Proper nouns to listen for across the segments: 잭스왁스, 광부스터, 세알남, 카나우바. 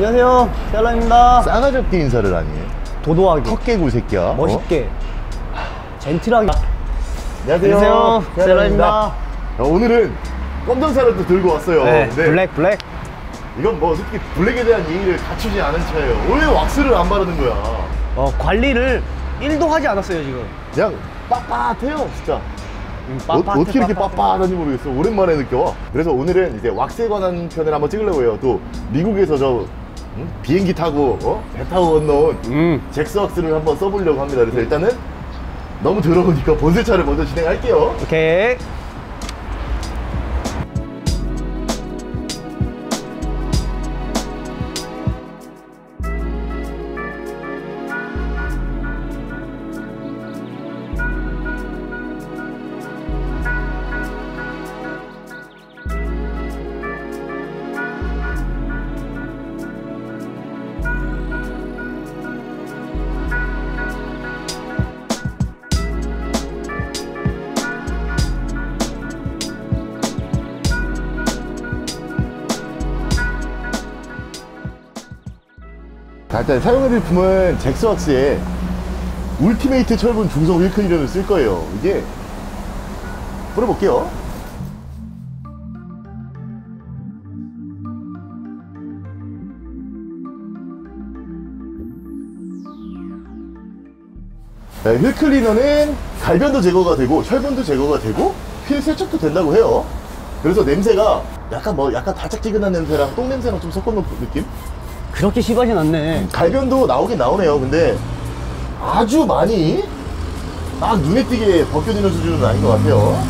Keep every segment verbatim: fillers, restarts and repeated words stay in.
안녕하세요, 세알남입니다. 싸가지 없게 인사를 하니. 도도하게, 헛개구 새끼야. 멋있게, 어? 젠틀하게. 안녕하세요, 안녕하세요. 세알남입니다. 오늘은 검정 쌀을 또 들고 왔어요. 네, 네. 블랙 블랙. 이건 뭐 솔직히 블랙에 대한 예의를 갖추지 않은 차예요. 왜 왁스를 안 바르는 거야? 어, 관리를 일도 하지 않았어요 지금. 그냥 빳빳해요 진짜. 빡빡, 어떻게 이렇게 빳빳한지 모르겠어. 오랜만에 느껴와. 그래서 오늘은 이제 왁스에 관한 편을 한번 찍으려고 해요. 또 미국에서 저 음? 비행기 타고 어? 배 타고 건너온 음. 잭스 왁스를 한번 써보려고 합니다. 그래서 일단은 너무 더러우니까 본세차를 먼저 진행할게요. 오케이. 자, 일단 사용해드릴 품은 잭스왁스의 울티메이트 철분 중성 윌크리너를 쓸 거예요. 이게 뿌려볼게요. 자, 휠클리너는 갈변도 제거가 되고 철분도 제거가 되고 휠 세척도 된다고 해요. 그래서 냄새가 약간 뭐 약간 달짝지근한 냄새랑 똥냄새랑 좀 섞어놓은 느낌? 그렇게 심하진 않네. 갈변도 나오긴 나오네요. 근데 아주 많이 막 눈에 띄게 벗겨지는 수준은 아닌 것 같아요.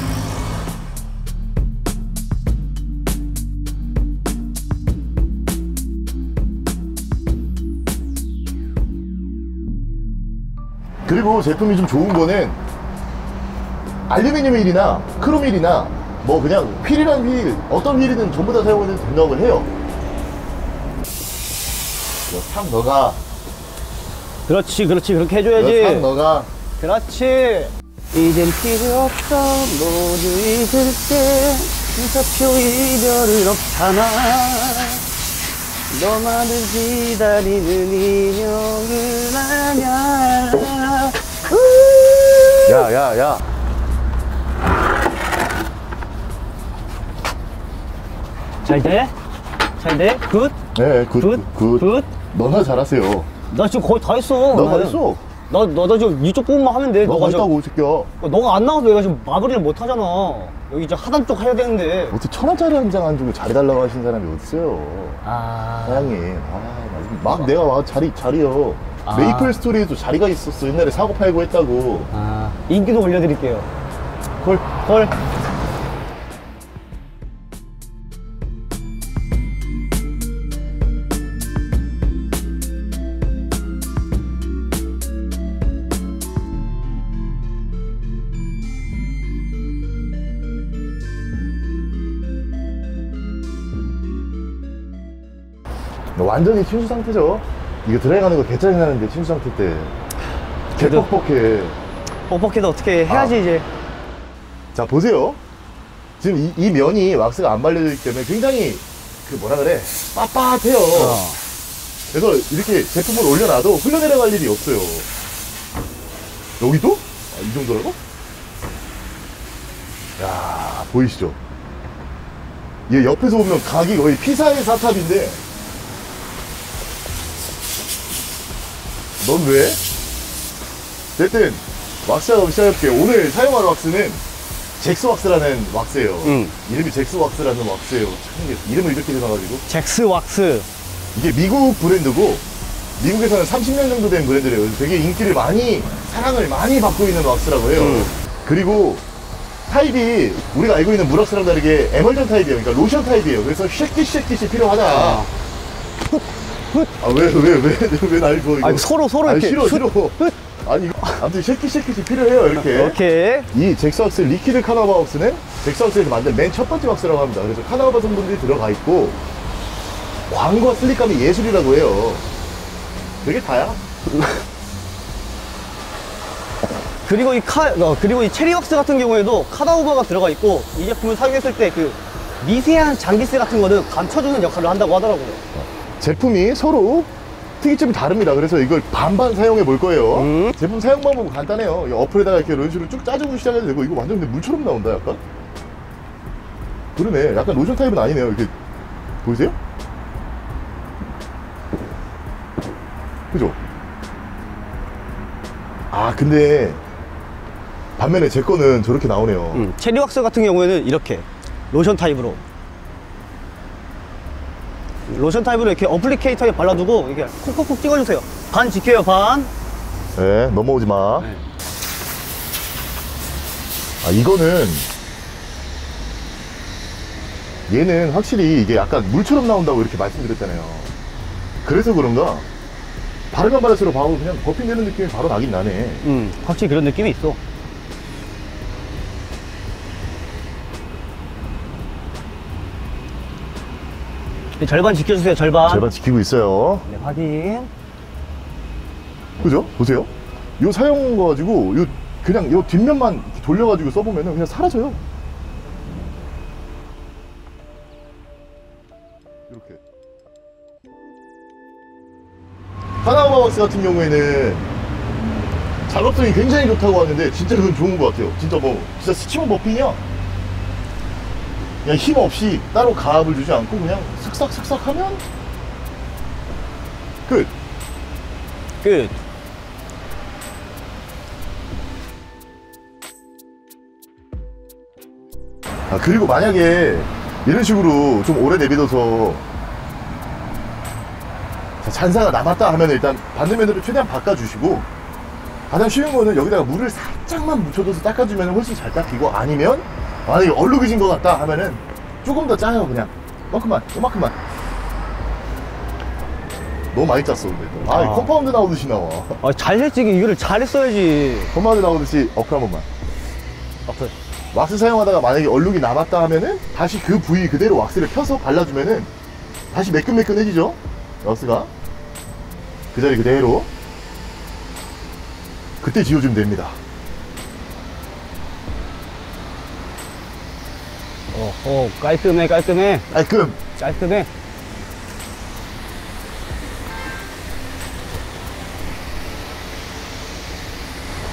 그리고 제품이 좀 좋은 거는 알루미늄 휠이나 크롬 휠이나 뭐 그냥 휠이란 휠 어떤 휠이든 전부 다 사용해도 된다고 해요. 상 너가. 그렇지 그렇지 그렇게 해줘야지. 상 너가. 그렇지. 이젠 필요 없어 모두 잊을게. 인사표 이별은 없잖아. 너만을 기다리는 인형은 아냐. 야야야 잘돼? 잘돼? 굿? 네 굿 굿 굿. 너나 잘하세요. 나 지금 거의 다 했어. 나 다 했어. 나, 나, 나 지금 이쪽 부분만 하면 돼. 너가 했다고, 새끼야. 너가 안 나와서 내가 지금 마무리를 못 하잖아. 여기 이제 하단 쪽 해야 되는데. 어떻게 천 원짜리 한 장 안 주고 잘해달라고 하신 사람이 어딨어요. 아. 사장님. 아, 막 내가 와, 자리, 자리요. 아... 메이플 스토리에도 자리가 있었어. 옛날에 사고 팔고 했다고. 아. 인기도 올려드릴게요. 콜. 콜. 완전히 침수 상태죠. 이거 드라이하는 거 개 짜증나는데 침수 상태 때 개 뻑뻑해. 뻑뻑해도 어떻게 해야지. 아. 이제 자 보세요. 지금 이, 이 면이 왁스가 안 발려져 있기 때문에 굉장히 그 뭐라 그래 빳빳해요. 아. 그래서 이렇게 제품을 올려놔도 흘러내려갈 일이 없어요. 여기도? 아, 이 정도라고? 야 보이시죠? 얘 옆에서 보면 각이 거의 피사의 사탑인데. 넌 왜? 어쨌든 왁스 작업 시작할게요. 오늘 사용할 왁스는 잭스 왁스라는 왁스예요. 음. 이름이 잭스 왁스라는 왁스예요. 이름을 이렇게 해놔가지고 잭스 왁스. 이게 미국 브랜드고 미국에서는 삼십 년 정도 된 브랜드래요. 되게 인기를 많이 사랑을 많이 받고 있는 왁스라고 해요. 음. 그리고 타입이 우리가 알고 있는 물왁스랑 다르게 에멀전 타입이에요. 그러니까 로션 타입이에요. 그래서 쉐끼쉐끼씩 필요하다. 아. 아, 왜, 왜, 왜, 왜 날 줘, 이거. 아니, 서로, 서로 아니, 이렇게. 싫어, 싫어. 아니, 이거. 아무튼, 쉐끼, 쉐끼씩 필요해요, 이렇게. 오케이. 이 잭스왁스 리퀴드 카나바 왁스는 잭스왁스에서 만든 맨 첫 번째 왁스라고 합니다. 그래서 카나바 성분들이 들어가 있고, 광과 슬립감이 예술이라고 해요. 되게 다야. 그리고 이 카, 어, 그리고 이 체리 왁스 같은 경우에도 카나바가 들어가 있고, 이 제품을 사용했을 때 그 미세한 장기세 같은 거는 감춰주는 역할을 한다고 하더라고요. 제품이 서로 특이점이 다릅니다. 그래서 이걸 반반 사용해 볼 거예요. 음. 제품 사용 방법은 간단해요. 이 어플에다가 이렇게 이런 식으로 쭉 짜주고 시작해도 되고, 이거 완전 근데 물처럼 나온다. 약간 그러네. 약간 로션 타입은 아니네요. 이렇게 보이세요? 그죠? 아 근데 반면에 제 거는 저렇게 나오네요. 음, 체리왁스 같은 경우에는 이렇게 로션 타입으로 로션 타입으로 이렇게 어플리케이터에 발라두고 이렇게 콕콕콕 찍어주세요. 반 지켜요, 반. 네, 넘어오지 마. 네. 아 이거는 얘는 확실히 이게 약간 물처럼 나온다고 이렇게 말씀드렸잖아요. 그래서 그런가 바르면 바를수록 바로 그냥 버핑되는 느낌이 바로 나긴 나네. 음, 확실히 그런 느낌이 있어. 절반 지켜주세요, 절반. 절반 지키고 있어요. 네, 확인. 그죠? 보세요. 요 사용 가지고, 요, 그냥 요 뒷면만 돌려가지고 써보면은 그냥 사라져요. 이렇게. 하나우마왁스 같은 경우에는 작업성이 굉장히 좋다고 하는데, 진짜 그건 좋은 것 같아요. 진짜 뭐, 진짜 스치면 버핑이야. 그냥 힘없이 따로 가압을 주지 않고 그냥 슥싹슥싹 하면 끝! 끝! 아 그리고 만약에 이런 식으로 좀 오래 내비둬서 자, 잔사가 남았다 하면 일단 받는 면으로 최대한 바꿔주시고, 가장 쉬운 거는 여기다가 물을 살짝만 묻혀줘서 닦아주면 훨씬 잘 닦이고, 아니면 만약에 얼룩이진 것 같다 하면은 조금 더 짜요. 그냥 이만큼만, 이만큼만. 너무 많이 짰어 근데. 아, 아. 컴파운드 나오듯이 나와. 아, 잘했지. 이거를 잘했어야지. 컴파운드 나오듯이 어플 한 번만. 어플 왁스 사용하다가 만약에 얼룩이 남았다 하면은 다시 그 부위 그대로 왁스를 펴서 발라주면은 다시 매끈매끈해지죠. 왁스가 그 자리 그대로 그때 지워주면 됩니다. 어, 깔끔해, 깔끔해. 깔끔. 깔끔해.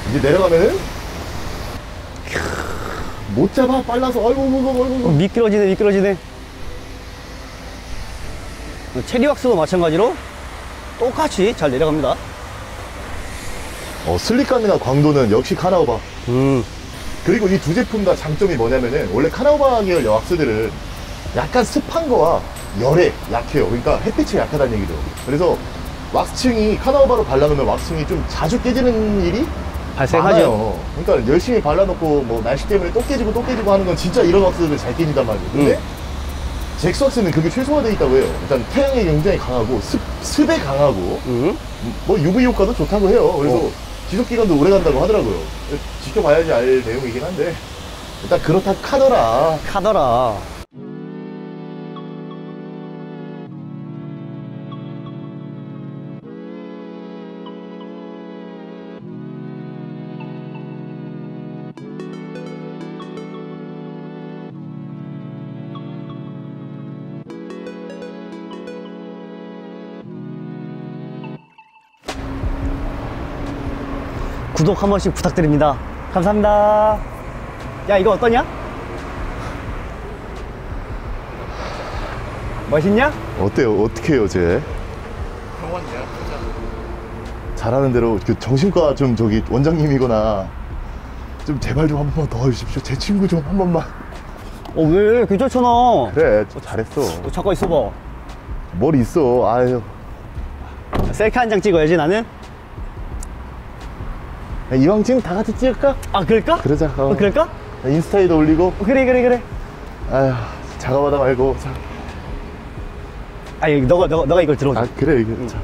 이제 내려가면은 못 잡아, 빨라서. 아이고, 아이고, 아이고. 미끄러지네, 미끄러지네. 체리왁스도 마찬가지로 똑같이 잘 내려갑니다. 어, 슬립감이나 광도는 역시 카나우바. 음. 그리고 이 두 제품 다 장점이 뭐냐면은, 원래 카나우바 계열 왁스들은 약간 습한 거와 열에 약해요. 그러니까 햇빛에 약하다는 얘기죠. 그래서 왁스층이 카나우바로 발라놓으면 왁스층이 좀 자주 깨지는 일이 발생하죠. 그러니까 열심히 발라놓고 뭐 날씨 때문에 또 깨지고 또 깨지고 하는 건 진짜 이런 왁스들을 잘 깨진단 말이에요. 근데 음. 잭스왁스는 그게 최소화되어 있다고 해요. 일단 태양이 굉장히 강하고 습, 습에 강하고 음. 뭐 유브이 효과도 좋다고 해요. 그래서 어. 지속기간도 오래 간다고 하더라고요. 지켜봐야지 알 내용이긴 한데 일단 그렇다 카더라. 카더라. 구독 한 번씩 부탁드립니다. 감사합니다. 야, 이거 어떠냐? 멋있냐? 어때요? 어떻게 해요, 쟤? 병원이야. 잘하는 대로 그 정신과 좀 저기 원장님이거나 좀 제발 좀 한 번만 더 해주십시오. 제 친구 좀 한 번만. 어, 왜? 괜찮잖아. 그래, 저 잘했어. 어, 잠깐 있어봐. 머리 있어. 아유. 셀카 한 장 찍어야지, 나는. 야, 이왕 지금 다 같이 찍을까? 아 그럴까? 그러자. 어. 어, 그럴까? 인스타에도 올리고. 어, 그래 그래 그래. 아휴 작업하다 말고. 자. 아니 너가 너가 너가 이걸 들어오자. 아 그래 이게. 응. 자.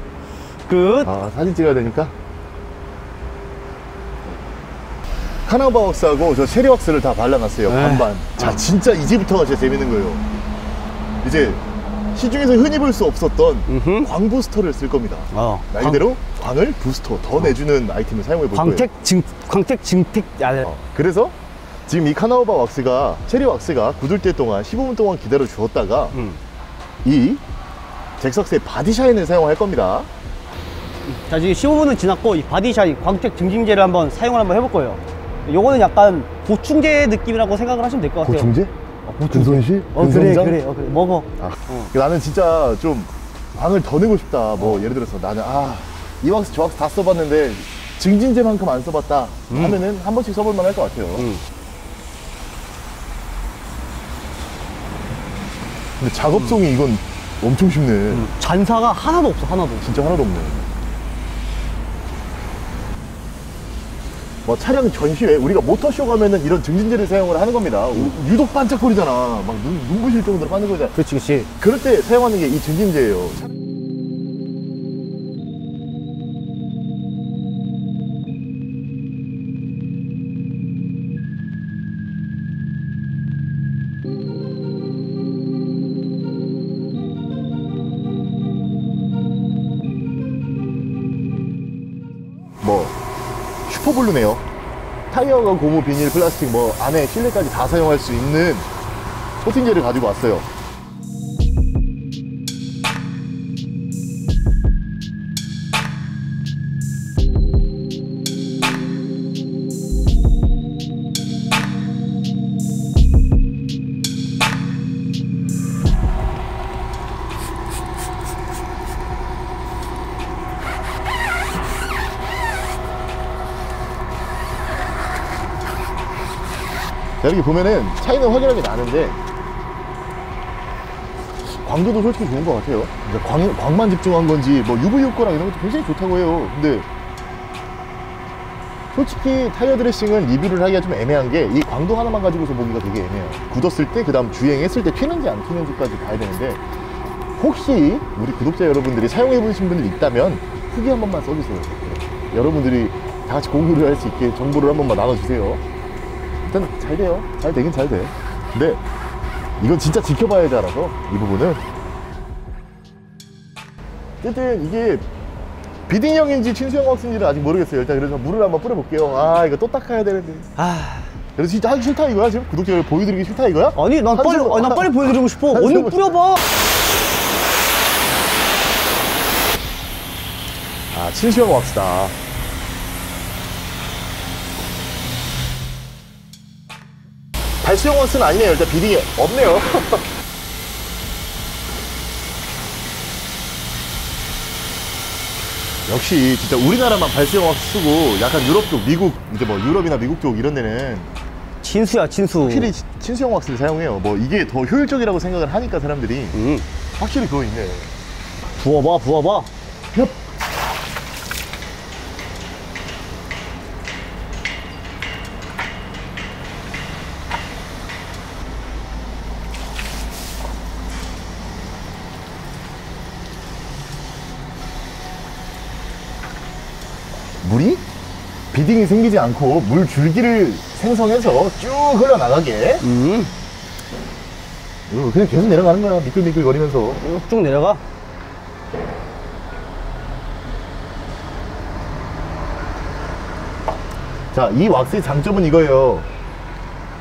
끝. 아 사진 찍어야 되니까. 카나우바 왁스하고 저 체리 왁스를 다 발라놨어요. 에이. 반반. 자 진짜 이제부터가 제일 재밌는 거예요. 이제 시중에서 흔히 볼 수 없었던 음흠. 광부스터를 쓸 겁니다. 어. 말 그대로 광... 광을 부스터 더 어. 내주는 아이템을 사용해 볼 광택, 거예요. 증, 광택 증택 아... 어. 그래서 지금 이 카나우바 왁스가 체리 왁스가 굳을 때 동안 십오 분 동안 기다려 주었다가 음. 이 잭삭스의 바디샤인을 사용할 겁니다. 자, 지금 십오 분은 지났고 이 바디샤인 광택 증진제를 한번 사용을 한번 해볼 거예요. 요거는 약간 보충제 느낌이라고 생각을 하시면 될 것 같아요. 보충제? 어, 근손실? 어, 그래 그래 어, 그래 먹어. 아, 어. 나는 진짜 좀 방을 더 내고 싶다. 뭐 어. 예를 들어서 나는 아 이 왁스 저 왁스 다 써봤는데 증진제만큼 안 써봤다 음. 하면은 한 번씩 써볼만 할 것 같아요. 음. 근데 작업성이 음. 이건 엄청 쉽네. 음. 잔사가 하나도 없어. 하나도 진짜 하나도 없네. 뭐 차량 전시회 우리가 모터쇼 가면은 이런 증진제를 사용을 하는 겁니다. 음. 유독 반짝거리잖아. 막 눈, 눈부실 정도로 반짝거리잖아. 그렇지 그렇지. 그럴 때 사용하는 게 이 증진제예요. 뭐 슈퍼블루네요. 타이어가 고무, 비닐, 플라스틱 뭐 안에 실내까지 다 사용할 수 있는 코팅제를 가지고 왔어요. 자, 여기 보면은 차이는 확연하게 나는데 광도도 솔직히 좋은 것 같아요. 그러니까 광, 광만 집중한 건지 뭐 유브이 효과랑 이런 것도 굉장히 좋다고 해요. 근데 솔직히 타이어 드레싱은 리뷰를 하기가 좀 애매한 게 이 광도 하나만 가지고서 보기가 되게 애매해요. 굳었을 때 그 다음 주행했을 때 튀는지 안 튀는지까지 봐야 되는데 혹시 우리 구독자 여러분들이 사용해보신 분들이 있다면 후기 한 번만 써주세요. 여러분들이 다 같이 공유를 할 수 있게 정보를 한 번만 나눠주세요. 일단 잘 돼요. 잘 되긴 잘 돼. 근데 이건 진짜 지켜봐야 알아서 이 부분을. 어쨌든 이게 비딩형인지 친수형 왁스인지는 아직 모르겠어요. 일단 그래서 물을 한번 뿌려볼게요. 아 이거 또 닦아야 되는데. 아 그래서 진짜 하기 싫다 이거야 지금? 구독자를 보여드리기 싫다 이거야? 아니 난 빨리 난 아, 빨리 보여드리고 싶어. 언니 뿌려봐. 아 친수형 왁스다. 발수형 왁스는 아니네요. 일단 비딩이 없네요. 역시 진짜 우리나라만 발수형 왁스 쓰고 약간 유럽 쪽, 미국 이제 뭐 유럽이나 미국 쪽 이런 데는 친수야 친수. 확실히 친수형 왁스를 사용해요. 뭐 이게 더 효율적이라고 생각을 하니까 사람들이 음. 확실히 그거 있네. 부어봐 부어봐. 헙. 물이 비딩이 생기지 않고 물 줄기를 생성해서 쭉 흘러나가게 음. 그냥 계속 내려가는 거야. 미끌미끌 거리면서 쭉 내려가. 자, 이 왁스의 장점은 이거예요.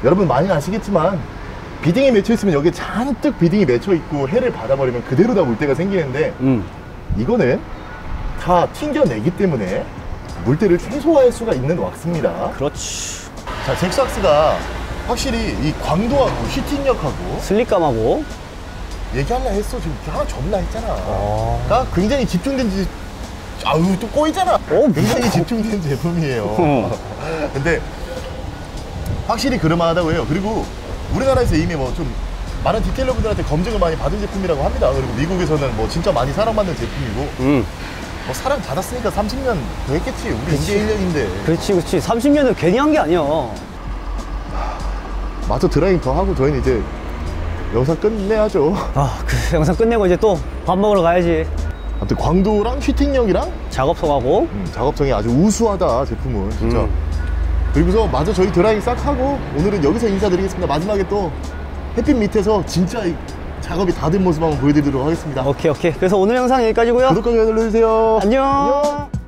여러분 많이 아시겠지만 비딩이 맺혀 있으면 여기에 잔뜩 비딩이 맺혀 있고 해를 받아버리면 그대로 다 물때가 생기는데 음. 이거는 다 튕겨내기 때문에 물때를 최소화할 수가 있는 왁스입니다. 그렇지. 자, 잭삭스가 확실히 이 광도하고 히팅력하고 슬립감하고 얘기하려 했어. 지금 하나 접나 했잖아. 아... 그러니까 굉장히 집중된 지 아유 또 꼬이잖아. 어, 굉장히 집중된 제품이에요. 근데 확실히 그럴만하다고 해요. 그리고 우리나라에서 이미 뭐 좀 많은 디테일러분들한테 검증을 많이 받은 제품이라고 합니다. 그리고 미국에서는 뭐 진짜 많이 사랑받는 제품이고 음. 뭐 사랑 받았으니까 삼십 년 더 했겠지. 우리 이제 일 년인데 그렇지 그렇지. 삼십 년은 괜히 한 게 아니야. 마저 드라잉 더 하고 저희는 이제 영상 끝내야죠. 아 그 영상 끝내고 이제 또 밥 먹으러 가야지. 아무튼 광도랑 휘팅력이랑 작업성하고 음, 작업성이 아주 우수하다 제품은 진짜 음. 그리고서 마저 저희 드라잉 싹 하고 오늘은 여기서 인사드리겠습니다. 마지막에 또 햇빛 밑에서 진짜 이 작업이 다 된 모습 한번 보여드리도록 하겠습니다. 오케이 오케이. 그래서 오늘 영상 여기까지고요. 구독과 좋아요 눌러주세요. 안녕, 안녕.